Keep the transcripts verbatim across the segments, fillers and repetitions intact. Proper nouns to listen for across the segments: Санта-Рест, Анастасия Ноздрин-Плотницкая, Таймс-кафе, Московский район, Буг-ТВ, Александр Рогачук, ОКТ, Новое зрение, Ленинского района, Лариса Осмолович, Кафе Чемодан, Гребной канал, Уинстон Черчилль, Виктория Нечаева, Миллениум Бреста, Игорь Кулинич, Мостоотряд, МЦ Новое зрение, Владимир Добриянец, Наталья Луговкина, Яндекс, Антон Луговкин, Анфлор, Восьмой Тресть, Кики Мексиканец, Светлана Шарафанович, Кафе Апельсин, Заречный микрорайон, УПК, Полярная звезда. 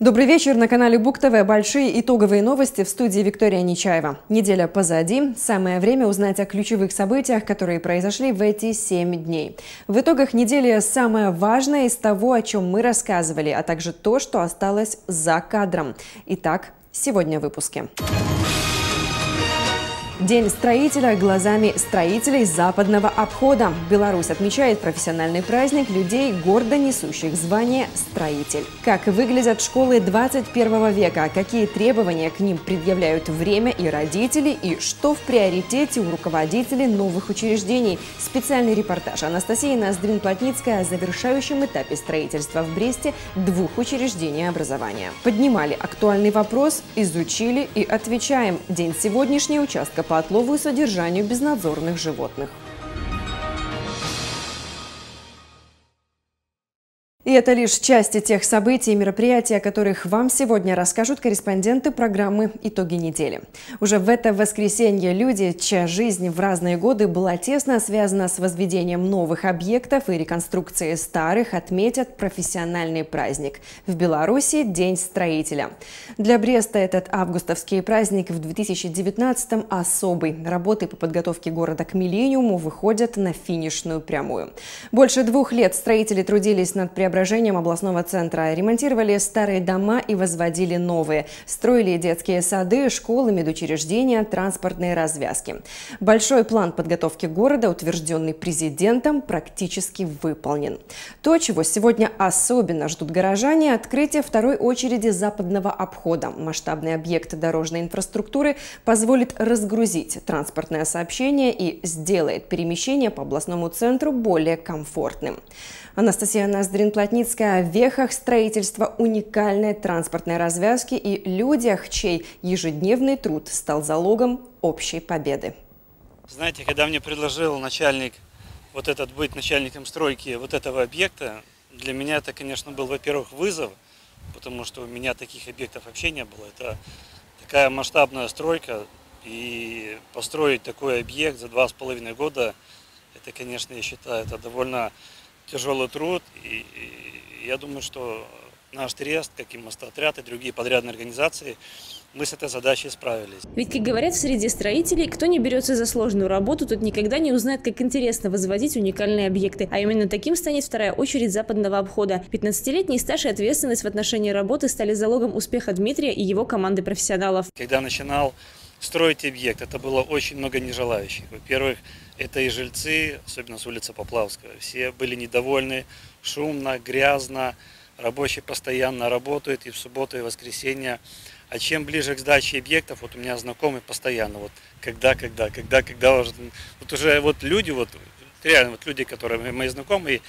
Добрый вечер. На канале Буг-ТВ большие итоговые новости, в студии Виктория Нечаева. Неделя позади. Самое время узнать о ключевых событиях, которые произошли в эти семь дней. В итогах недели самое важное из того, о чем мы рассказывали, а также то, что осталось за кадром. Итак, сегодня в выпуске. День строителя глазами строителей западного обхода. Беларусь отмечает профессиональный праздник людей, гордо несущих звание «строитель». Как выглядят школы двадцать первого века, какие требования к ним предъявляют время и родители, и что в приоритете у руководителей новых учреждений. Специальный репортаж Анастасии Ноздрин-Плотницкая о завершающем этапе строительства в Бресте двух учреждений образования. Поднимали актуальный вопрос, изучили и отвечаем. День сегодняшний участка по отлову и содержанию безнадзорных животных. И это лишь части тех событий и мероприятий, о которых вам сегодня расскажут корреспонденты программы «Итоги недели». Уже в это воскресенье люди, чья жизнь в разные годы была тесно связана с возведением новых объектов и реконструкцией старых, отметят профессиональный праздник. В Беларуси – День строителя. Для Бреста этот августовский праздник в две тысячи девятнадцатом особый. Работы по подготовке города к миллениуму выходят на финишную прямую. Больше двух лет строители трудились над преобразованием областного центра, ремонтировали старые дома и возводили новые, строили детские сады, школы, медучреждения, транспортные развязки. Большой план подготовки города, утвержденный президентом, практически выполнен. То, чего сегодня особенно ждут горожане – открытие второй очереди западного обхода. Масштабный объект дорожной инфраструктуры позволит разгрузить транспортное сообщение и сделает перемещение по областному центру более комфортным. Анастасия Ноздрин-Плотницкая о вехах строительства уникальной транспортной развязки и людях, чей ежедневный труд стал залогом общей победы. Знаете, когда мне предложил начальник вот этот быть начальником стройки вот этого объекта, для меня это, конечно, был, во-первых, вызов, потому что у меня таких объектов вообще не было. Это такая масштабная стройка, и построить такой объект за два с половиной года, это, конечно, я считаю, это довольно тяжелый труд, и, и я думаю, что наш Трест, как и Мостоотряд и другие подрядные организации, мы с этой задачей справились. Ведь, как говорят в среде строителей, кто не берется за сложную работу, тот никогда не узнает, как интересно возводить уникальные объекты. А именно таким станет вторая очередь западного обхода. пятнадцатилетний стаж и ответственность в отношении работы стали залогом успеха Дмитрия и его команды профессионалов. Когда начинал строить объект, это было очень много нежелающих. Во-первых, это и жильцы, особенно с улицы Поплавского. Все были недовольны, шумно, грязно, рабочие постоянно работают и в субботу, и в воскресенье. А чем ближе к сдаче объектов, вот у меня знакомый постоянно, вот когда, когда, когда, когда, вот, вот уже вот люди, вот реально вот люди, которые мои знакомые,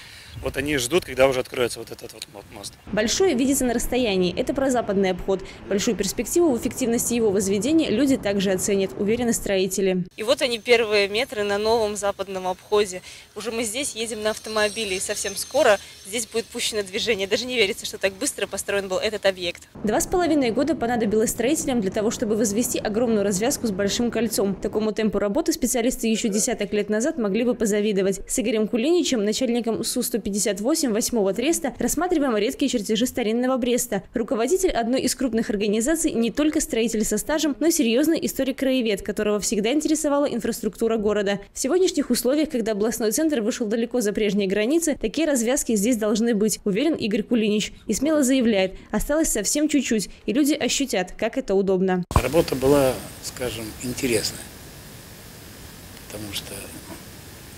вот они ждут, когда уже откроется вот этот вот мост. Большое видится на расстоянии. Это про западный обход. Большую перспективу в эффективности его возведения люди также оценят, уверены строители. И вот они первые метры на новом западном обходе. Уже мы здесь едем на автомобиле, и совсем скоро здесь будет пущено движение. Даже не верится, что так быстро построен был этот объект. Два с половиной года понадобилось строителям для того, чтобы возвести огромную развязку с большим кольцом. Такому темпу работы специалисты еще десяток лет назад могли бы позавидовать. С Игорем Кулиничем, начальником СУ сто пятьдесят восемь Восьмого Треста, рассматриваем редкие чертежи старинного Бреста. Руководитель одной из крупных организаций не только строитель со стажем, но и серьезный историк-краевед, которого всегда интересовала инфраструктура города. В сегодняшних условиях, когда областной центр вышел далеко за прежние границы, такие развязки здесь должны быть, уверен Игорь Кулинич. И смело заявляет, осталось совсем чуть-чуть, и люди ощутят, как это удобно. Работа была, скажем, интересная, потому что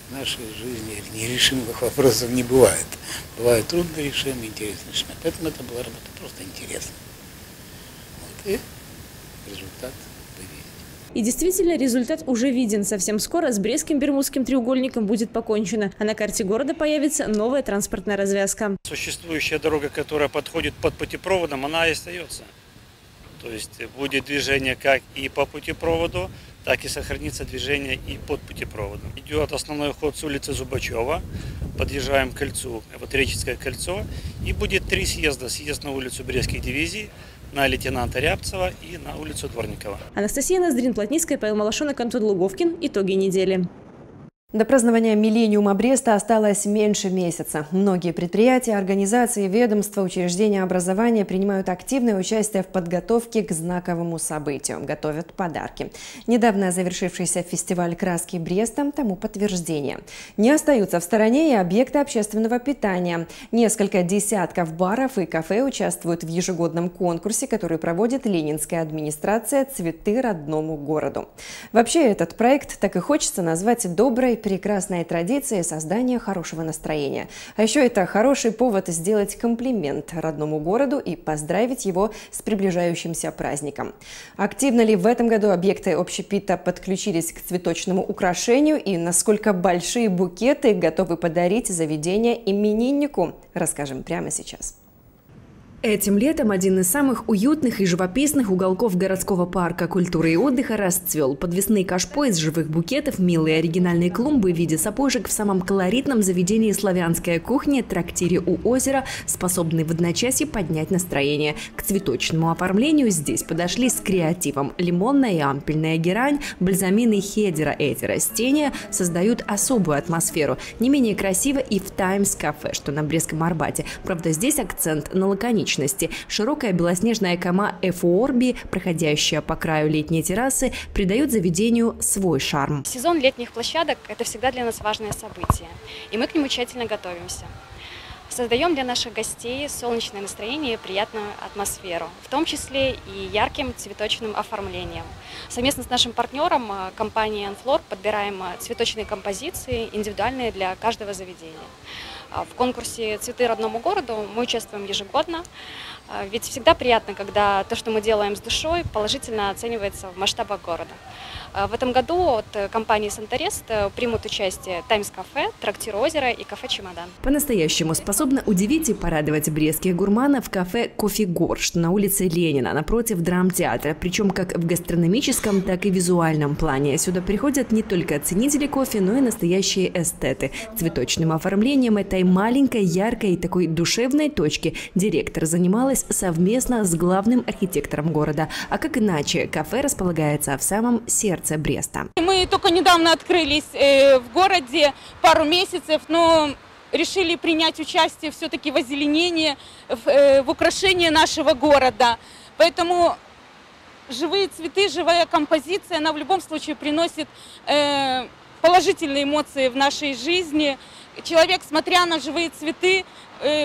в нашей жизни нерешимых вопросов не бывает. Бывают трудно решимые, интересно решимые. Поэтому это была работа просто интересная. Вот. И результат вы видите. И действительно, результат уже виден. Совсем скоро с Брестским Бермудским треугольником будет покончено. А на карте города появится новая транспортная развязка. Существующая дорога, которая подходит под путепроводом, она и остается. То есть будет движение как и по путепроводу, так и сохранится движение и под путепроводом. Идет основной ход с улицы Зубачева, подъезжаем к кольцу, вот Реческое кольцо, и будет три съезда. Съезд на улицу Брестских дивизий, на лейтенанта Рябцева и на улицу Дворникова. Анастасия Ноздрин-Плотницкая, Павел Малашонок, Антон Луговкин. Итоги недели. До празднования Миллениума Бреста осталось меньше месяца. Многие предприятия, организации, ведомства, учреждения образования принимают активное участие в подготовке к знаковому событию. Готовят подарки. Недавно завершившийся фестиваль «Краски Бреста» тому подтверждение. Не остаются в стороне и объекты общественного питания. Несколько десятков баров и кафе участвуют в ежегодном конкурсе, который проводит Ленинская администрация «Цветы родному городу». Вообще этот проект так и хочется назвать «Доброй прекрасной традиции создания хорошего настроения». А еще это хороший повод сделать комплимент родному городу и поздравить его с приближающимся праздником. Активно ли в этом году объекты общепита подключились к цветочному украшению и насколько большие букеты готовы подарить заведение имениннику, расскажем прямо сейчас. Этим летом один из самых уютных и живописных уголков городского парка культуры и отдыха расцвел. Подвесные кашпо из живых букетов, милые оригинальные клумбы в виде сапожек в самом колоритном заведении «Славянская кухня» – трактире у озера, способны в одночасье поднять настроение. К цветочному оформлению здесь подошли с креативом. Лимонная и ампельная герань, бальзамины хедера – эти растения создают особую атмосферу. Не менее красиво и в «Таймс-кафе», что на Брестском Арбате. Правда, здесь акцент на лаконичность. Широкая белоснежная кома эфорби, проходящая по краю летней террасы, придает заведению свой шарм. Сезон летних площадок – это всегда для нас важное событие, и мы к нему тщательно готовимся. Создаем для наших гостей солнечное настроение и приятную атмосферу, в том числе и ярким цветочным оформлением. Совместно с нашим партнером, компанией «Анфлор», подбираем цветочные композиции, индивидуальные для каждого заведения. В конкурсе «Цветы родному городу» мы участвуем ежегодно, ведь всегда приятно, когда то, что мы делаем с душой, положительно оценивается в масштабах города. В этом году от компании «Санта-Рест» примут участие «Таймс-кафе», «Трактир озера» и «Кафе Чемодан». По-настоящему способна удивить и порадовать брестских гурманов кафе «Кофе Горш» на улице Ленина, напротив драмтеатра. Причем как в гастрономическом, так и визуальном плане. Сюда приходят не только ценители кофе, но и настоящие эстеты. Цветочным оформлением этой маленькой, яркой и такой душевной точки директор занималась совместно с главным архитектором города. А как иначе, кафе располагается в самом сердце Бреста. Мы только недавно открылись в городе, пару месяцев, но решили принять участие все-таки в озеленении, в украшении нашего города. Поэтому живые цветы, живая композиция, она в любом случае приносит положительные эмоции в нашей жизни. Человек, смотря на живые цветы,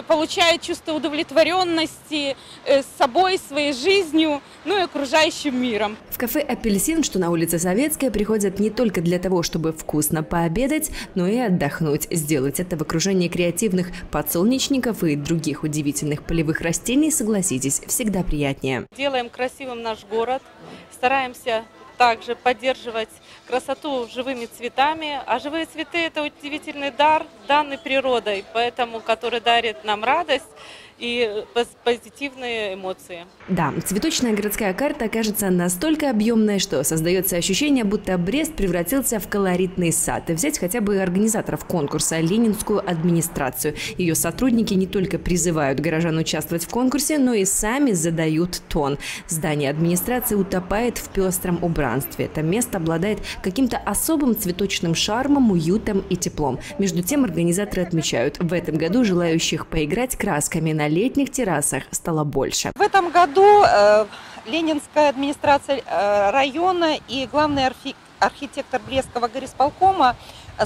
получает чувство удовлетворенности с собой, своей жизнью, ну и окружающим миром. В кафе «Апельсин», что на улице Советская, приходят не только для того, чтобы вкусно пообедать, но и отдохнуть. Сделать это в окружении креативных подсолнечников и других удивительных полевых растений, согласитесь, всегда приятнее. Делаем красивым наш город, стараемся также поддерживать красоту живыми цветами. А живые цветы – это удивительный дар, данный природой, поэтому который дарит нам радость и позитивные эмоции. Да, цветочная городская карта окажется настолько объемной, что создается ощущение, будто Брест превратился в колоритный сад. И взять хотя бы организаторов конкурса – Ленинскую администрацию. Ее сотрудники не только призывают горожан участвовать в конкурсе, но и сами задают тон. Здание администрации утопает в пестром убранстве. Это место обладает каким-то особым цветочным шармом, уютом и теплом. Между тем организаторы отмечают, в этом году желающих поиграть красками на летних террасах стало больше. В этом году э, Ленинская администрация э, района и главный архи архитектор Брестского горисполкома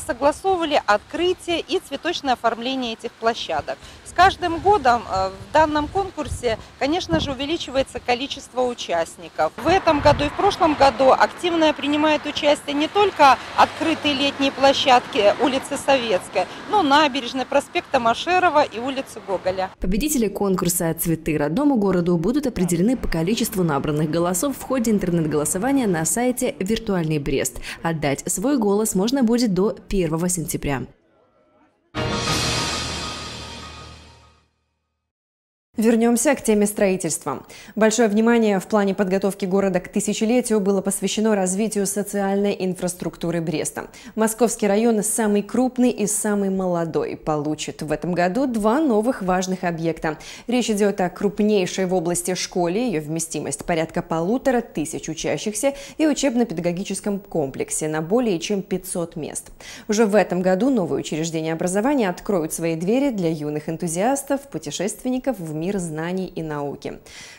согласовывали открытие и цветочное оформление этих площадок. С каждым годом э, в данном конкурсе, конечно же, увеличивается количество участников. В этом году и в прошлом году активно принимает участие не только открытые летние площадки улицы Советская, но набережной, проспекта Машерова и улицы Гоголя. Победители конкурса «Цветы родному городу» будут определены по количеству набранных голосов в ходе интернет-голосования на сайте «Виртуальный Брест». Отдать свой голос можно будет до первого сентября. Вернемся к теме строительства. Большое внимание в плане подготовки города к тысячелетию было посвящено развитию социальной инфраструктуры Бреста. Московский район самый крупный и самый молодой. Получит в этом году два новых важных объекта. Речь идет о крупнейшей в области школе, ее вместимость порядка полутора тысяч учащихся, и учебно-педагогическом комплексе на более чем пятьсот мест. Уже в этом году новые учреждения образования откроют свои двери для юных энтузиастов, путешественников в мир знаний и науки.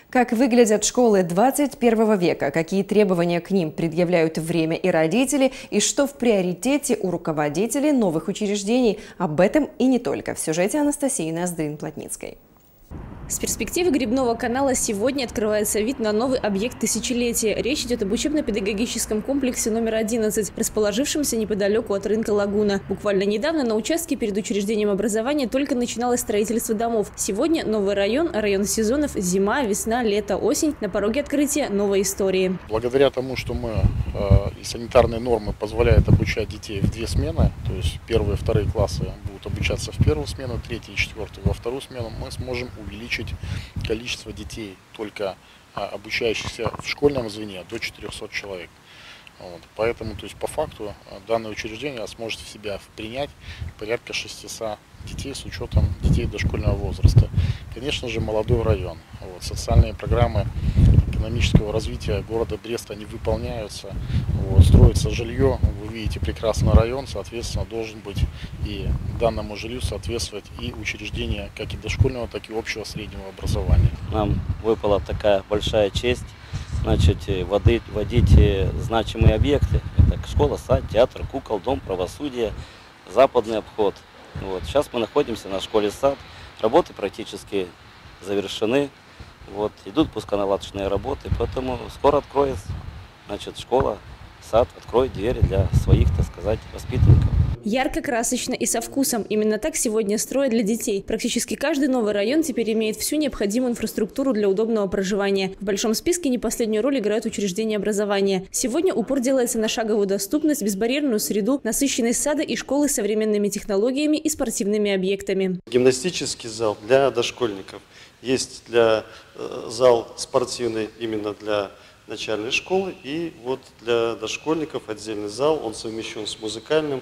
Как выглядят школы двадцать первого века, какие требования к ним предъявляют время и родители, и что в приоритете у руководителей новых учреждений, об этом и не только в сюжете Анастасии Ноздрин-Плотницкой. С перспективы Гребного канала сегодня открывается вид на новый объект тысячелетия. Речь идет об учебно-педагогическом комплексе номер одиннадцать, расположившемся неподалеку от рынка «Лагуна». Буквально недавно на участке перед учреждением образования только начиналось строительство домов. Сегодня новый район, район сезонов, зима, весна, лето, осень, на пороге открытия новой истории. Благодаря тому, что мы э, санитарные нормы позволяют обучать детей в две смены, то есть первые и вторые классы будут обучаться в первую смену, третья и четвертая во вторую смену, мы сможем увеличить количество детей, только обучающихся в школьном звене, до четырёхсот человек. Вот. Поэтому, то есть, по факту, данное учреждение сможет в себя принять порядка шестисот детей с учетом детей дошкольного возраста. Конечно же, молодой район. Вот. Социальные программы экономического развития города Бреста не выполняются. Вот. Строится жилье, вы видите прекрасный район, соответственно, должен быть и данному жилью соответствовать и учреждения как и дошкольного, так и общего среднего образования. Нам выпала такая большая честь. Значит, водить, водить значимые объекты. Это школа, сад, театр, кукол, дом правосудия, западный обход. Вот. Сейчас мы находимся на школе сад. Работы практически завершены. Вот. Идут пусконаладочные работы, поэтому скоро откроется, значит, школа, сад, откроет двери для своих, так сказать, воспитанников. Ярко, красочно и со вкусом. Именно так сегодня строят для детей. Практически каждый новый район теперь имеет всю необходимую инфраструктуру для удобного проживания. В большом списке не последнюю роль играют учреждения образования. Сегодня упор делается на шаговую доступность, безбарьерную среду, насыщенность сада и школы современными технологиями и спортивными объектами. Гимнастический зал для дошкольников. Есть для э, зал спортивный именно для начальной школы, и вот для дошкольников отдельный зал, он совмещен с музыкальным.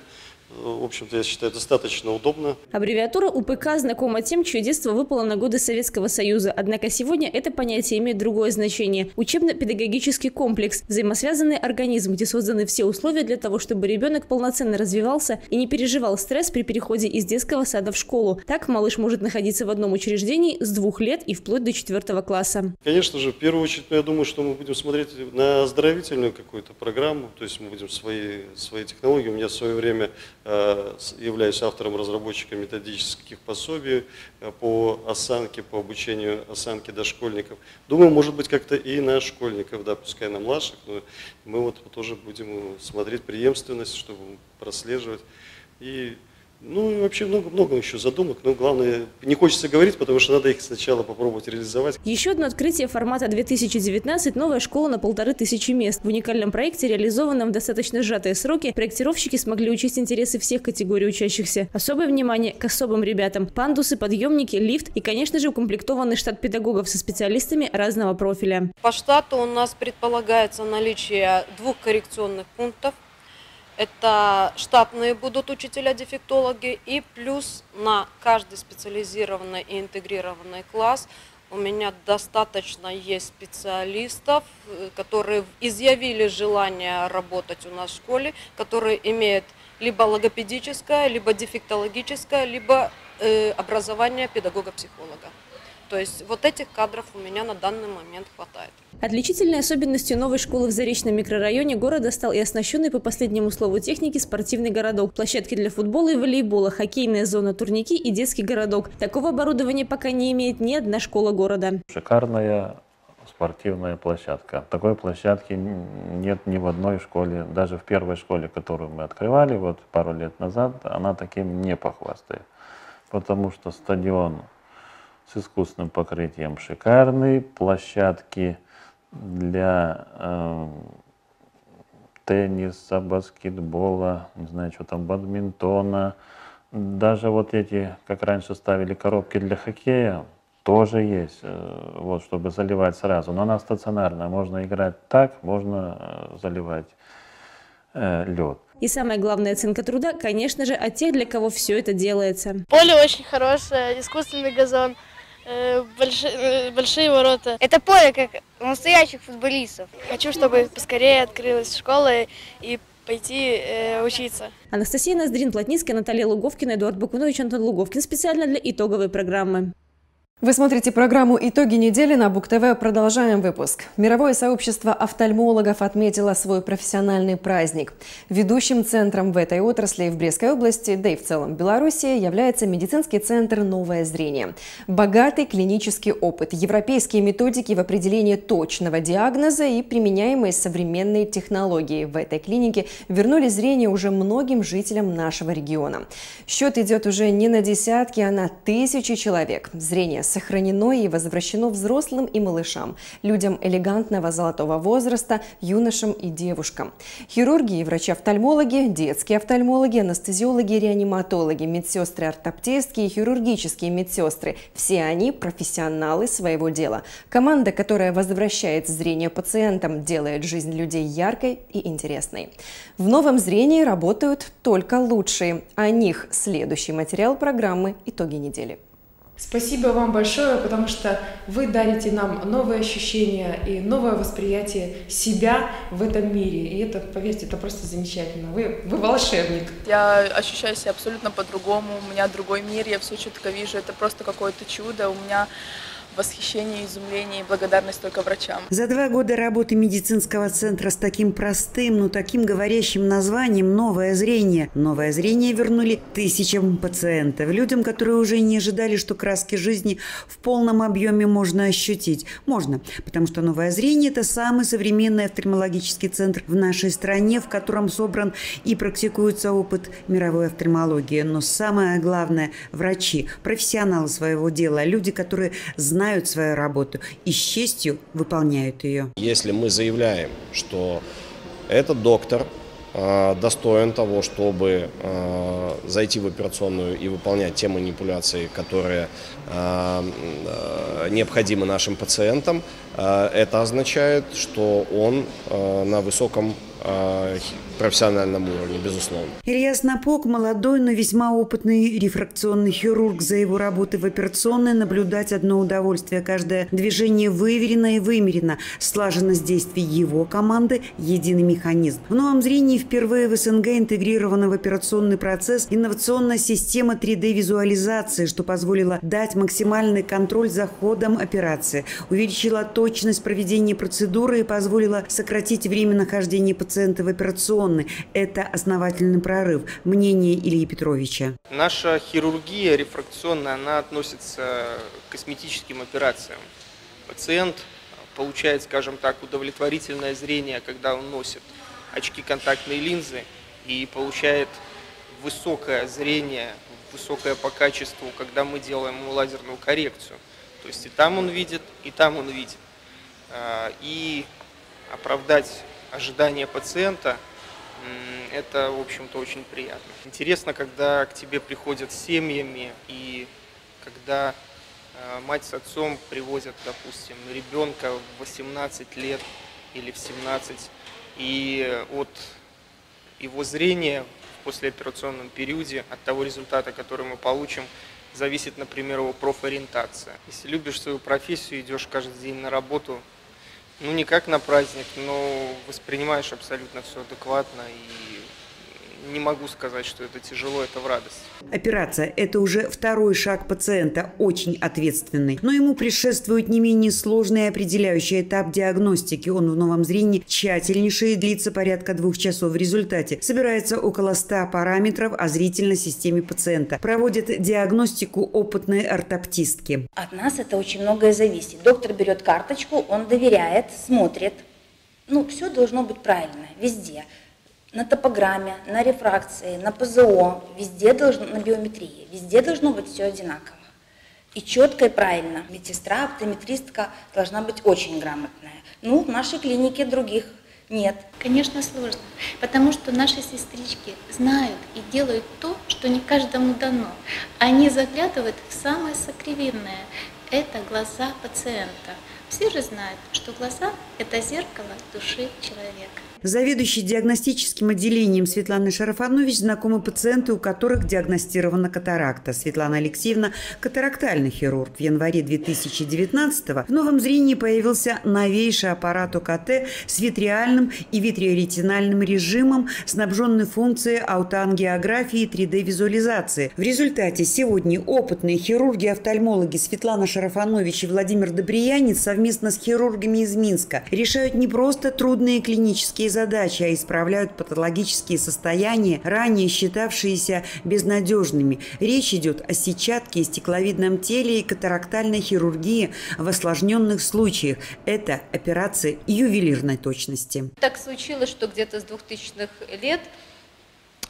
В общем-то, я считаю, достаточно удобно. Аббревиатура У П К знакома тем, чье детство выпало на годы Советского Союза. Однако сегодня это понятие имеет другое значение. Учебно-педагогический комплекс – взаимосвязанный организм, где созданы все условия для того, чтобы ребенок полноценно развивался и не переживал стресс при переходе из детского сада в школу. Так малыш может находиться в одном учреждении с двух лет и вплоть до четвертого класса. Конечно же, в первую очередь, я думаю, что мы будем смотреть на оздоровительную какую-то программу. То есть мы будем свои, свои технологии. У меня в свое время... являюсь автором, разработчиком методических пособий по осанке, по обучению осанки дошкольников. Думаю, может быть, как-то и на школьников, да, пускай на младших, но мы вот тоже будем смотреть преемственность, чтобы прослеживать. И, ну, и вообще много-много еще задумок, но главное, не хочется говорить, потому что надо их сначала попробовать реализовать. Еще одно открытие формата две тысячи девятнадцать – новая школа на полторы тысячи мест. В уникальном проекте, реализованном в достаточно сжатые сроки, проектировщики смогли учесть интересы всех категорий учащихся. Особое внимание к особым ребятам – пандусы, подъемники, лифт и, конечно же, укомплектованный штат педагогов со специалистами разного профиля. По штату у нас предполагается наличие двух коррекционных пунктов. Это штатные будут учителя-дефектологи, и плюс на каждый специализированный и интегрированный класс у меня достаточно есть специалистов, которые изъявили желание работать у нас в школе, которые имеют либо логопедическое, либо дефектологическое, либо э, образование педагога-психолога. То есть вот этих кадров у меня на данный момент хватает. Отличительной особенностью новой школы в Заречном микрорайоне города стал и оснащенный по последнему слову техники спортивный городок. Площадки для футбола и волейбола, хоккейная зона, турники и детский городок. Такого оборудования пока не имеет ни одна школа города. Шикарная спортивная площадка. Такой площадки нет ни в одной школе. Даже в первой школе, которую мы открывали вот пару лет назад, она таким не похвастает. Потому что стадион с искусственным покрытием шикарные, площадки для э, тенниса, баскетбола, не знаю, что там, бадминтона. Даже вот эти, как раньше ставили коробки для хоккея, тоже есть, вот, чтобы заливать сразу. Но она стационарная, можно играть так, можно заливать э, лед. И самая главная оценка труда, конечно же, от тех, для кого все это делается. Поле очень хорошее, искусственный газон, э, больш, э, большие ворота. Это поле, как у настоящих футболистов. Хочу, чтобы поскорее открылась школа и пойти э, учиться. Анастасия Ноздрин-Плотницкая, Наталья Луговкина, Эдуард Бакунович, Антон Луговкин. Специально для итоговой программы. Вы смотрите программу «Итоги недели» на Буг-ТВ. Продолжаем выпуск. Мировое сообщество офтальмологов отметило свой профессиональный праздник. Ведущим центром в этой отрасли в Брестской области, да и в целом Беларуси, является медицинский центр «Новое зрение». Богатый клинический опыт, европейские методики в определении точного диагноза и применяемые современные технологии в этой клинике вернули зрение уже многим жителям нашего региона. Счет идет уже не на десятки, а на тысячи человек. Зрение сохранено и возвращено взрослым и малышам, людям элегантного золотого возраста, юношам и девушкам. Хирурги и врачи-офтальмологи, детские офтальмологи, анестезиологи, реаниматологи, медсестры-ортоптистки и хирургические медсестры – все они профессионалы своего дела. Команда, которая возвращает зрение пациентам, делает жизнь людей яркой и интересной. В «Новом зрении» работают только лучшие. О них следующий материал программы «Итоги недели». Спасибо вам большое, потому что вы дарите нам новые ощущения и новое восприятие себя в этом мире. И это, поверьте, это просто замечательно. Вы, вы волшебник. Я ощущаю себя абсолютно по-другому. У меня другой мир, я все четко вижу. Это просто какое-то чудо. У меня восхищение, изумление и благодарность только врачам. За два года работы медицинского центра с таким простым, но таким говорящим названием «Новое зрение». Новое зрение вернули тысячам пациентов, людям, которые уже не ожидали, что краски жизни в полном объеме можно ощутить. Можно, потому что «Новое зрение» – это самый современный офтальмологический центр в нашей стране, в котором собран и практикуется опыт мировой офтальмологии. Но самое главное – врачи, профессионалы своего дела, люди, которые знают, знают свою работу и с честью выполняют ее. Если мы заявляем, что этот доктор э, достоин того, чтобы э, зайти в операционную и выполнять те манипуляции, которые э, э, необходимы нашим пациентам, э, это означает, что он э, на высоком уровне, профессиональном уровне, безусловно. Илья Снопок – молодой, но весьма опытный рефракционный хирург. За его работой в операционной наблюдать одно удовольствие. Каждое движение выверено и вымерено. Слаженность действий его команды – единый механизм. В «Новом зрении» впервые в СНГ интегрирована в операционный процесс инновационная система три дэ-визуализации, что позволило дать максимальный контроль за ходом операции, увеличила точность проведения процедуры и позволила сократить время нахождения пациента в операционной. Это основательный прорыв. Мнение Ильи Петровича. Наша хирургия рефракционная, она относится к косметическим операциям. Пациент получает, скажем так, удовлетворительное зрение, когда он носит очки, контактные линзы, и получает высокое зрение, высокое по качеству, когда мы делаем ему лазерную коррекцию. То есть и там он видит, и там он видит. И оправдать ожидание пациента, это, в общем-то, очень приятно. Интересно, когда к тебе приходят с семьями, и когда мать с отцом привозят, допустим, ребенка в восемнадцать лет или в семнадцать, и от его зрения в послеоперационном периоде, от того результата, который мы получим, зависит, например, его профориентация. Если любишь свою профессию, идешь каждый день на работу, ну, не как на праздник, но воспринимаешь абсолютно все адекватно и... не могу сказать, что это тяжело, это в радость. Операция – это уже второй шаг пациента, очень ответственный. Но ему предшествует не менее сложный и определяющий этап диагностики. Он в «Новом зрении» тщательнейший и длится порядка двух часов. В результате собирается около ста параметров о зрительной системе пациента. Проводят диагностику опытные ортоптистки. От нас это очень многое зависит. Доктор берет карточку, он доверяет, смотрит. Ну, все должно быть правильно, везде. На топограмме, на рефракции, на ПЗО, везде должно, на биометрии, везде должно быть все одинаково. И четко, и правильно. Медсестра, оптометристка должна быть очень грамотная. Ну, в нашей клинике других нет. Конечно, сложно, потому что наши сестрички знают и делают то, что не каждому дано. Они заглядывают в самое сокровенное. это глаза пациента. Все же знают, что глаза – это зеркало души человека. Заведующий диагностическим отделением Светланы Шарафанович знакомы пациенты, у которых диагностирована катаракта. Светлана Алексеевна – катарактальный хирург. В январе две тысячи девятнадцатого в Новом зрении появился новейший аппарат ОКТ с витреальным и витреоретинальным режимом, снабженный функцией аутоангиографии и три дэ-визуализации. В результате сегодня опытные хирурги-офтальмологи Светлана Шарафанович и Владимир Добриянец совместно с хирургами из Минска решают не просто трудные клинические задачи, а исправляют патологические состояния, ранее считавшиеся безнадежными. Речь идет о сетчатке и стекловидном теле и катарактальной хирургии в осложненных случаях. Это операции ювелирной точности. Так случилось, что где-то с двухтысячных лет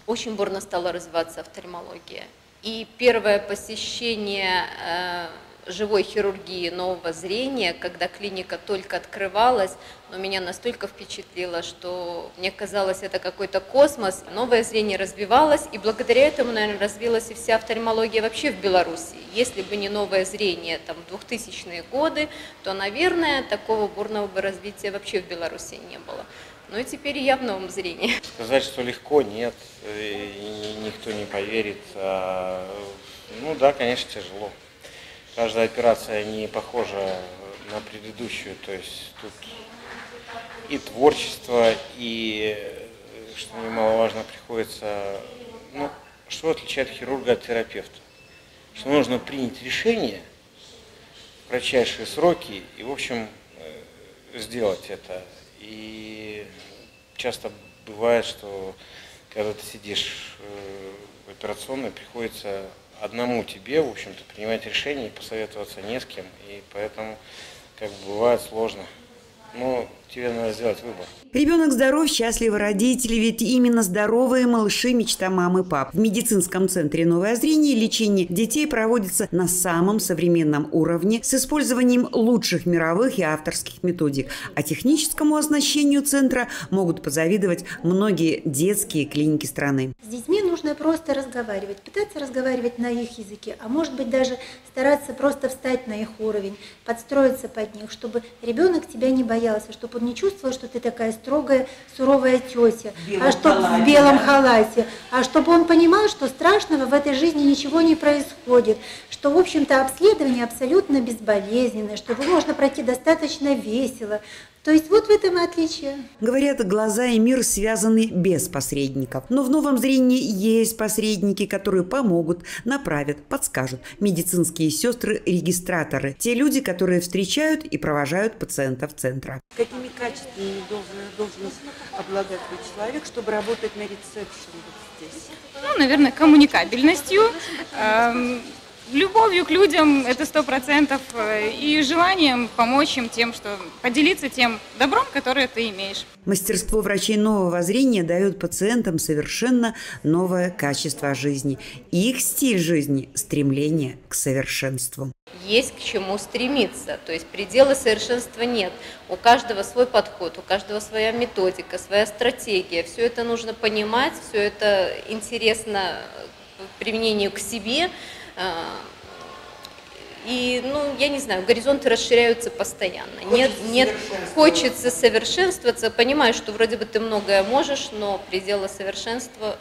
очень бурно стала развиваться офтальмология. И первое посещение э, живой хирургии нового зрения, когда клиника только открывалась, но меня настолько впечатлило, что мне казалось, это какой-то космос. Новое зрение развивалось, и благодаря этому, наверное, развилась и вся офтальмология вообще в Беларуси. Если бы не новое зрение там, в двухтысячные годы, то, наверное, такого бурного бы развития вообще в Беларуси не было. Ну и теперь я в новом зрении. Сказать, что легко, нет, и никто не поверит. А, ну да, конечно, тяжело. Каждая операция не похожа на предыдущую, то есть тут и творчество, и, что немаловажно, приходится... Ну, что отличает хирурга от терапевта? Что нужно принять решение в кратчайшие сроки и, в общем, сделать это. И часто бывает, что когда ты сидишь в операционной, приходится одному тебе, в общем-то, принимать решение и посоветоваться не с кем. И поэтому, как бы, бывает сложно. Но тебе надо сделать выбор. Ребенок здоров, счастливы родители, ведь именно здоровые малыши – мечта мам и пап. В медицинском центре «Новое зрение» лечение детей проводится на самом современном уровне с использованием лучших мировых и авторских методик. А техническому оснащению центра могут позавидовать многие детские клиники страны. С детьми нужно просто разговаривать, пытаться разговаривать на их языке, а может быть даже стараться просто встать на их уровень, подстроиться под них, чтобы ребенок тебя не боялся, чтобы не чувствовала, что ты такая строгая, суровая тетя, а чтоб в белом халате, а чтобы он понимал, что страшного в этой жизни ничего не происходит, что, в общем-то, обследование абсолютно безболезненное, что его можно пройти достаточно весело. То есть вот в этом и отличие. Говорят, глаза и мир связаны без посредников. Но в новом зрении есть посредники, которые помогут, направят, подскажут. Медицинские сестры-регистраторы. Те люди, которые встречают и провожают пациентов центра. Какими качествами должен, должен обладать человек, чтобы работать на рецепшене вот здесь? Ну, наверное, коммуникабельностью. Эм... Любовью к людям, это сто процентов, и желанием помочь им тем, что поделиться тем добром, которое ты имеешь. Мастерство врачей нового зрения дает пациентам совершенно новое качество жизни. Их стиль жизни – стремление к совершенству. Есть к чему стремиться, то есть предела совершенства нет. У каждого свой подход, у каждого своя методика, своя стратегия. Все это нужно понимать, все это интересно применению к себе. И, ну, я не знаю, горизонты расширяются постоянно. Нет, нет, хочется совершенствоваться. Понимаю, что вроде бы ты многое можешь, но предела совершенства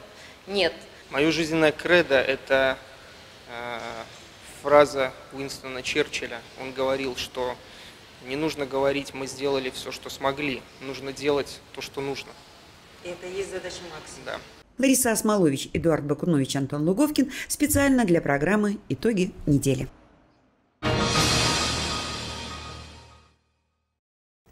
нет. Мое жизненное кредо – это э, фраза Уинстона Черчилля. Он говорил, что не нужно говорить «мы сделали все, что смогли», нужно делать то, что нужно. И это и есть задача Макса. Да. Лариса Осмолович, Эдуард Бакунович, Антон Луговкин. Специально для программы «Итоги недели».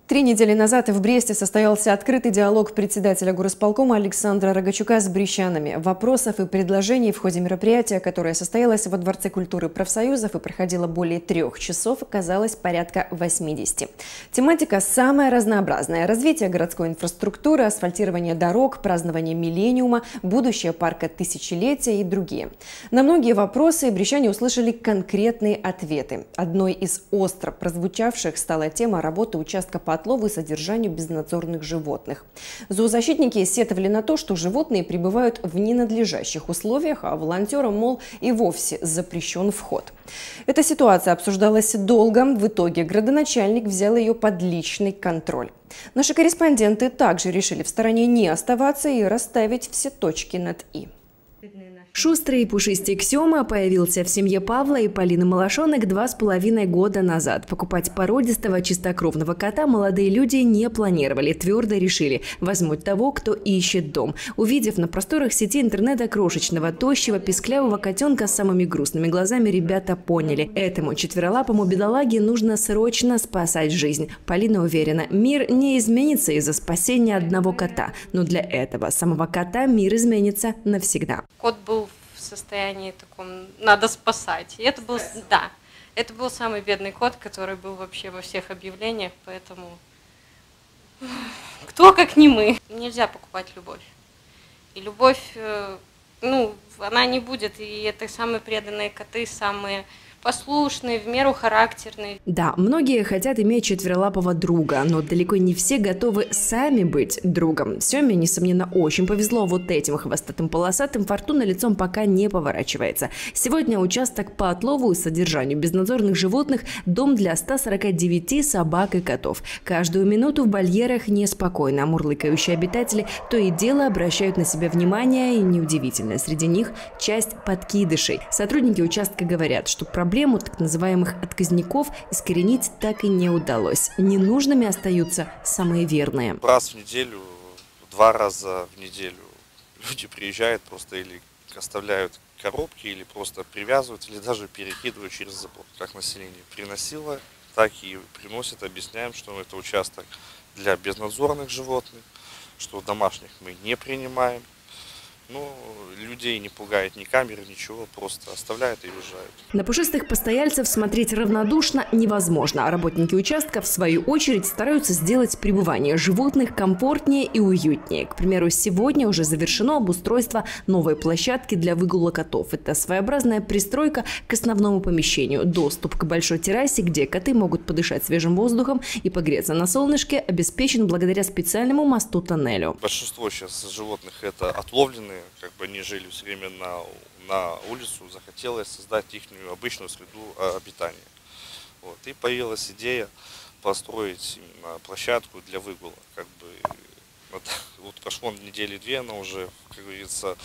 Три недели назад в Бресте состоялся открытый диалог председателя горосполкома Александра Рогачука с брещанами. Вопросов и предложений в ходе мероприятия, которое состоялось во Дворце культуры профсоюзов и проходило более трех часов, оказалось порядка восьмидесяти. Тематика самая разнообразная. Развитие городской инфраструктуры, асфальтирование дорог, празднование миллениума, будущее парка тысячелетия и другие. На многие вопросы брещане услышали конкретные ответы. Одной из остро прозвучавших стала тема работы участка по отлову и содержанию безнадзорных животных. Зоозащитники сетовали на то, что животные пребывают в ненадлежащих условиях, а волонтерам, мол, и вовсе запрещен вход. Эта ситуация обсуждалась долго. В итоге градоначальник взял ее под личный контроль. Наши корреспонденты также решили в стороне не оставаться и расставить все точки над «и». Шустрый пушистик Сёма появился в семье Павла и Полины Малашонок два с половиной года назад. Покупать породистого чистокровного кота молодые люди не планировали, твердо решили – возьмут того, кто ищет дом. Увидев на просторах сети интернета крошечного, тощего, песклявого котенка с самыми грустными глазами, ребята поняли – этому четверолапому бедолаге нужно срочно спасать жизнь. Полина уверена, мир не изменится из-за спасения одного кота, но для этого самого кота мир изменится навсегда. Кот был в состоянии таком, надо спасать. И это был, да, это был самый бедный кот, который был вообще во всех объявлениях, поэтому кто как не мы. Нельзя покупать любовь. И любовь, ну, она не будет, и это самые преданные коты, самые послушные, в меру характерные. Да, многие хотят иметь четверолапого друга, но далеко не все готовы сами быть другом. Сёме, несомненно, очень повезло. Вот этим хвостатым полосатым фортуна лицом пока не поворачивается. Сегодня участок по отлову и содержанию безнадзорных животных – дом для ста сорока девяти собак и котов. Каждую минуту в барьерах неспокойно. Мурлыкающие обитатели то и дело обращают на себя внимание, и неудивительно, среди них часть подкидышей. Сотрудники участка говорят, что проблема Проблему так называемых отказников искоренить так и не удалось. Ненужными остаются самые верные. Раз в неделю, два раза в неделю люди приезжают, просто или оставляют коробки, или просто привязывают, или даже перекидывают через забор. Как население приносило, так и приносит. Объясняем, что это участок для безнадзорных животных, что домашних мы не принимаем. Но людей не пугает ни камеры, ничего, просто оставляют и уезжают. На пушистых постояльцев смотреть равнодушно невозможно. А работники участка, в свою очередь, стараются сделать пребывание животных комфортнее и уютнее. К примеру, сегодня уже завершено обустройство новой площадки для выгула котов. Это своеобразная пристройка к основному помещению. Доступ к большой террасе, где коты могут подышать свежим воздухом и погреться на солнышке, обеспечен благодаря специальному мосту-тоннелю. Большинство сейчас животных – это отловленные. Как бы они жили все время на, на улицу, захотелось создать их обычную среду обитания. Вот. И появилась идея построить площадку для выгула. Как бы, вот, вот прошло недели две, она уже, как говорится,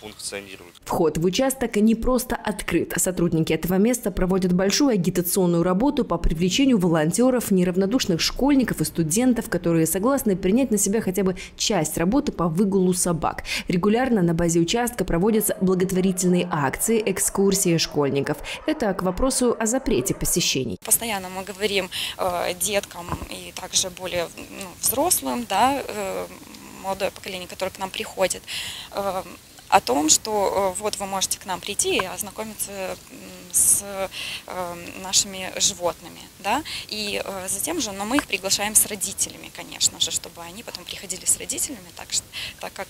функционирует. Вход в участок не просто открыт. Сотрудники этого места проводят большую агитационную работу по привлечению волонтеров, неравнодушных школьников и студентов, которые согласны принять на себя хотя бы часть работы по выгулу собак. Регулярно на базе участка проводятся благотворительные акции, экскурсии школьников. Это к вопросу о запрете посещений. Постоянно мы говорим э, деткам и также более ну, взрослым, да, э, молодое поколение, которое к нам приходит, о том, что вот вы можете к нам прийти и ознакомиться с нашими животными, да, и затем же, но мы их приглашаем с родителями, конечно же, чтобы они потом приходили с родителями, так, так как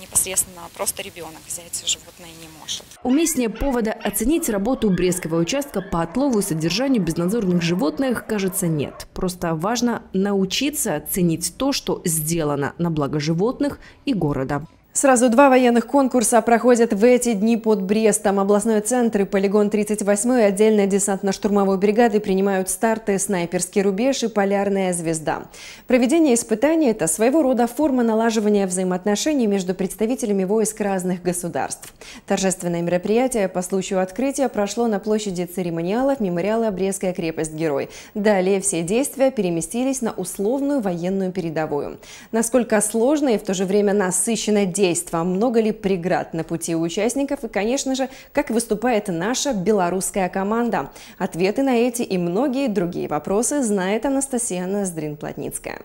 непосредственно просто ребенок взять животное не может. Уместнее повода оценить работу брестского участка по отлову и содержанию безнадзорных животных, кажется, нет. Просто важно научиться ценить то, что сделано на благо животных и города. Сразу два военных конкурса проходят в эти дни под Брестом. Областной центр и полигон тридцать восемь и отдельная десантно-штурмовой бригады принимают старты «Снайперский рубеж» и «Полярная звезда». Проведение испытаний – это своего рода форма налаживания взаимоотношений между представителями войск разных государств. Торжественное мероприятие по случаю открытия прошло на площади церемониалов мемориала «Брестская крепость Герой». Далее все действия переместились на условную военную передовую. Насколько сложное и в то же время насыщенное действие, много ли преград на пути у участников и, конечно же, как выступает наша белорусская команда? Ответы на эти и многие другие вопросы знает Анастасия Ноздрин-Плотницкая.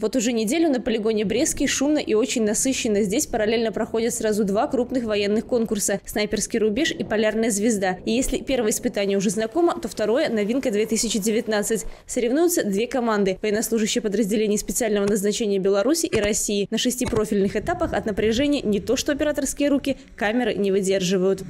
Вот уже неделю на полигоне Брестский шумно и очень насыщенно. Здесь параллельно проходят сразу два крупных военных конкурса – «Снайперский рубеж» и «Полярная звезда». И если первое испытание уже знакомо, то второе – новинка две тысячи девятнадцать. Соревнуются две команды – военнослужащие подразделений специального назначения Беларуси и России. На шести профильных этапах от напряжения не то что операторские руки, камеры не выдерживают.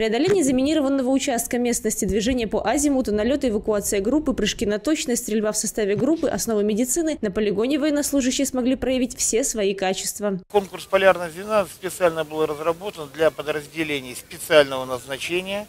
преодоление заминированного участка местности, движение по азимуту, налеты, эвакуация группы, прыжки на точность, стрельба в составе группы, основы медицины. На полигоне военнослужащие смогли проявить все свои качества. Конкурс «Полярная звезда» специально был разработан для подразделений специального назначения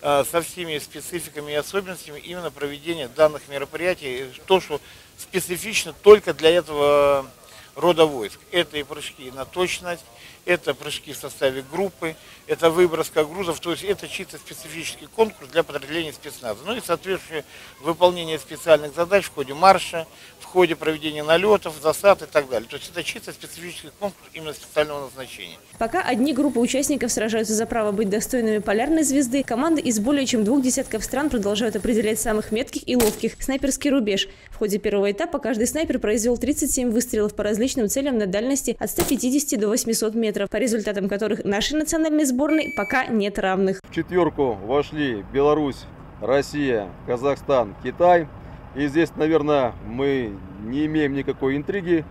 со всеми спецификами и особенностями именно проведения данных мероприятий, то, что специфично только для этого рода войск. Это и прыжки на точность, это прыжки в составе группы, это выброска грузов, то есть это чисто специфический конкурс для подразделения спецназа. Ну и соответствующее выполнение специальных задач в ходе марша, в ходе проведения налетов, засад и так далее. То есть это чисто специфический конкурс именно специального назначения. Пока одни группы участников сражаются за право быть достойными полярной звезды, команды из более чем двух десятков стран продолжают определять самых метких и ловких. Снайперский рубеж. В ходе первого этапа каждый снайпер произвел тридцать семь выстрелов по различным целям на дальности от ста пятидесяти до восьмисот метров, по результатам которых нашей национальной сборной пока нет равных. В четверку вошли Беларусь, Россия, Казахстан, Китай. И здесь, наверное, мы не имеем никакой интриги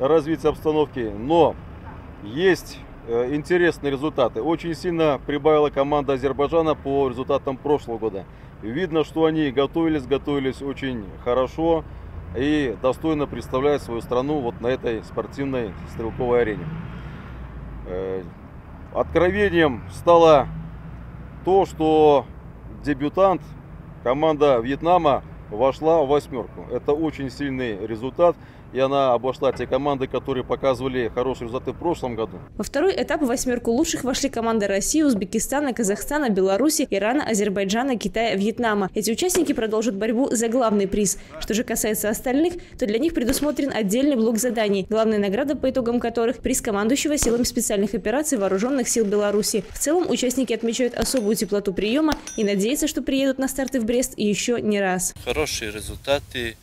развития обстановки, но есть интересные результаты. Очень сильно прибавила команда Азербайджана по результатам прошлого года. Видно, что они готовились, готовились очень хорошо и достойно представляют свою страну вот на этой спортивной стрелковой арене. Откровением стало то, что дебютант, команда Вьетнама, вошла в восьмерку. Это очень сильный результат, и она обошла те команды, которые показывали хорошие результаты в прошлом году. Во второй этап в восьмерку лучших вошли команды России, Узбекистана, Казахстана, Беларуси, Ирана, Азербайджана, Китая, Вьетнама. Эти участники продолжат борьбу за главный приз. Что же касается остальных, то для них предусмотрен отдельный блок заданий, главная награда по итогам которых – приз командующего силами специальных операций Вооруженных сил Беларуси. В целом участники отмечают особую теплоту приема и надеются, что приедут на старты в Брест еще не раз. Хорошие результаты.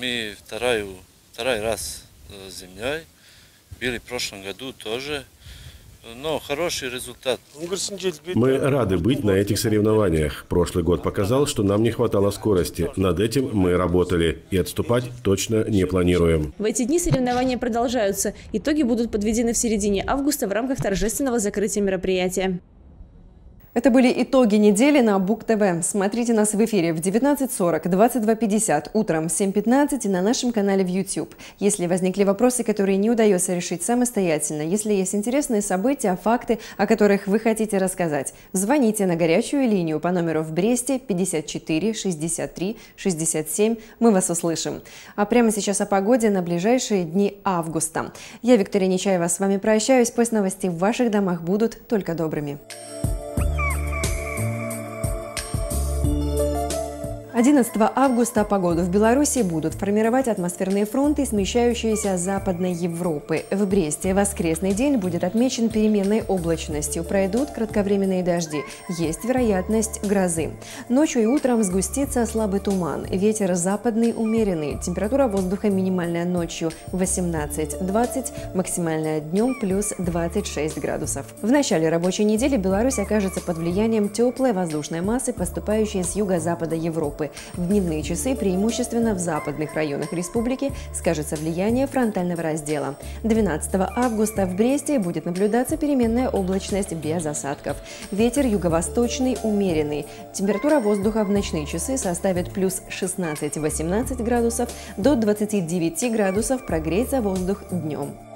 Мы второй, второй раз зимой были в прошлом году тоже, но хороший результат. Мы рады быть на этих соревнованиях. Прошлый год показал, что нам не хватало скорости. Над этим мы работали и отступать точно не планируем. В эти дни соревнования продолжаются. Итоги будут подведены в середине августа в рамках торжественного закрытия мероприятия. Это были итоги недели на Буг-ТВ. Смотрите нас в эфире в девятнадцать сорок, двадцать два пятьдесят, утром в семь пятнадцать и на нашем канале в YouTube. Если возникли вопросы, которые не удается решить самостоятельно, если есть интересные события, факты, о которых вы хотите рассказать, звоните на горячую линию по номеру в Бресте пятьдесят четыре шестьдесят три шестьдесят семь. Мы вас услышим. А прямо сейчас о погоде на ближайшие дни августа. Я, Виктория Нечаева, с вами прощаюсь. Пусть новости в ваших домах будут только добрыми. одиннадцатого августа погоду в Беларуси будут формировать атмосферные фронты, смещающиеся с Западной Европы. В Бресте воскресный день будет отмечен переменной облачностью. Пройдут кратковременные дожди. Есть вероятность грозы. Ночью и утром сгустится слабый туман. Ветер западный умеренный. Температура воздуха минимальная ночью восемнадцать-двадцать, максимальная днем плюс двадцать шесть градусов. В начале рабочей недели Беларусь окажется под влиянием теплой воздушной массы, поступающей с юго-запада Европы. В дневные часы преимущественно в западных районах республики скажется влияние фронтального раздела. двенадцатого августа в Бресте будет наблюдаться переменная облачность без осадков. Ветер юго-восточный умеренный. Температура воздуха в ночные часы составит плюс шестнадцать-восемнадцать градусов, до двадцати девяти градусов прогреется воздух днем.